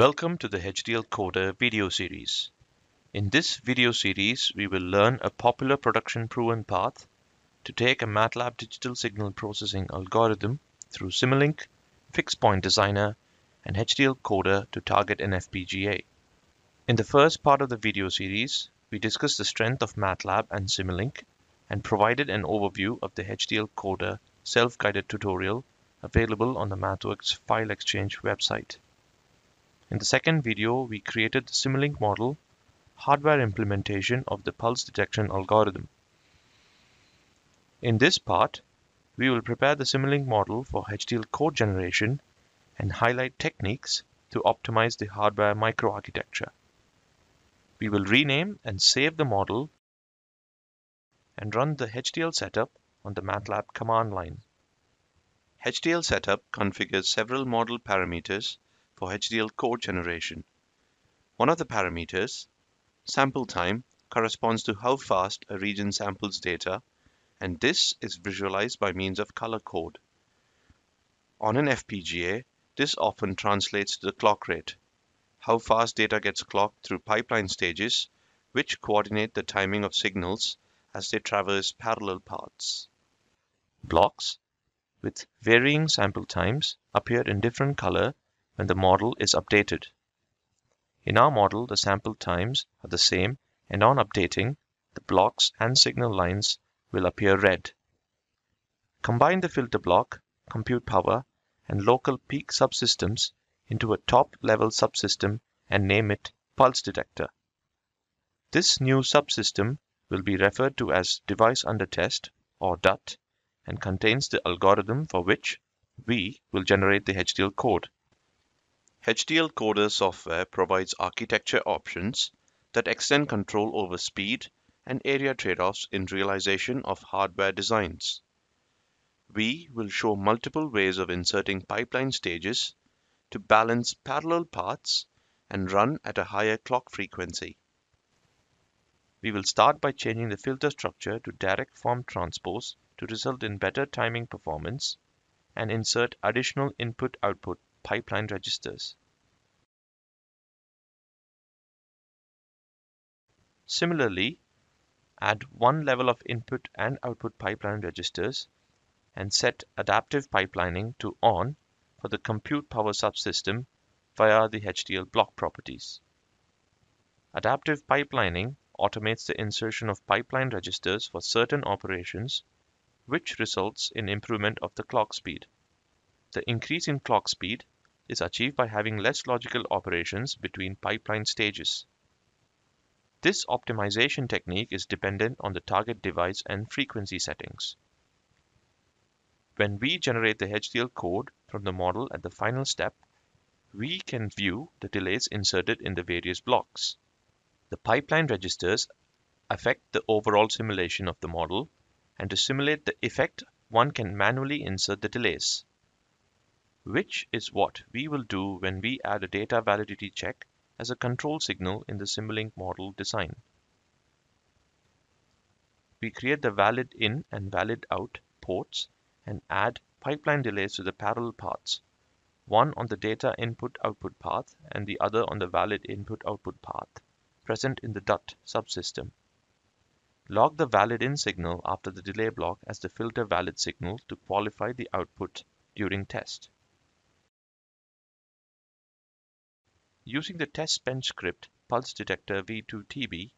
Welcome to the HDL Coder video series. In this video series, we will learn a popular production proven path to take a MATLAB digital signal processing algorithm through Simulink, Fixed Point Designer, and HDL Coder to target an FPGA. In the first part of the video series, we discussed the strength of MATLAB and Simulink and provided an overview of the HDL Coder self-guided tutorial available on the MathWorks File Exchange website. In the second video, we created the Simulink model, hardware implementation of the pulse detection algorithm. In this part, we will prepare the Simulink model for HDL code generation and highlight techniques to optimize the hardware microarchitecture. We will rename and save the model and run the HDL setup on the MATLAB command line. HDL setup configures several model parameters for HDL code generation. One of the parameters, sample time, corresponds to how fast a region samples data, and this is visualized by means of color code. On an FPGA, this often translates to the clock rate, how fast data gets clocked through pipeline stages, which coordinate the timing of signals as they traverse parallel paths. Blocks with varying sample times appear in different color when the model is updated. In our model, the sample times are the same, and on updating, the blocks and signal lines will appear red. Combine the filter block, compute power, and local peak subsystems into a top-level subsystem and name it Pulse Detector. This new subsystem will be referred to as Device Under Test, or DUT, and contains the algorithm for which we will generate the HDL code. HDL Coder software provides architecture options that extend control over speed and area trade-offs in realization of hardware designs. We will show multiple ways of inserting pipeline stages to balance parallel paths and run at a higher clock frequency. We will start by changing the filter structure to direct form transpose to result in better timing performance and insert additional input-output pipeline registers. Similarly, add one level of input and output pipeline registers and set adaptive pipelining to on for the compute power subsystem via the HDL block properties. Adaptive pipelining automates the insertion of pipeline registers for certain operations, which results in improvement of the clock speed. The increase in clock speed is achieved by having less logical operations between pipeline stages. This optimization technique is dependent on the target device and frequency settings. When we generate the HDL code from the model at the final step, we can view the delays inserted in the various blocks. The pipeline registers affect the overall simulation of the model, and to simulate the effect, one can manually insert the delays, which is what we will do when we add a data validity check as a control signal in the Simulink model design. We create the valid in and valid out ports and add pipeline delays to the parallel paths, one on the data input-output path and the other on the valid input-output path, present in the DUT subsystem. Log the valid in signal after the delay block as the filter valid signal to qualify the output during test. Using the test bench script Pulse Detector V2TB,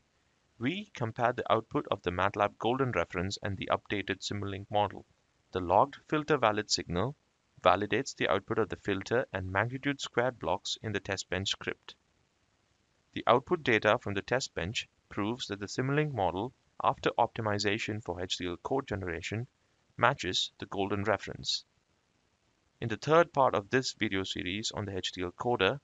we compare the output of the MATLAB golden reference and the updated Simulink model. The logged filter valid signal validates the output of the filter and magnitude squared blocks in the test bench script. The output data from the test bench proves that the Simulink model, after optimization for HDL code generation, matches the golden reference. In the third part of this video series on the HDL Coder,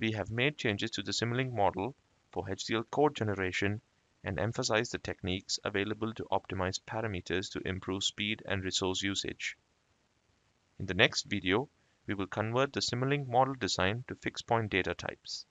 we have made changes to the Simulink model for HDL code generation and emphasized the techniques available to optimize parameters to improve speed and resource usage. In the next video, we will convert the Simulink model design to fixed point data types.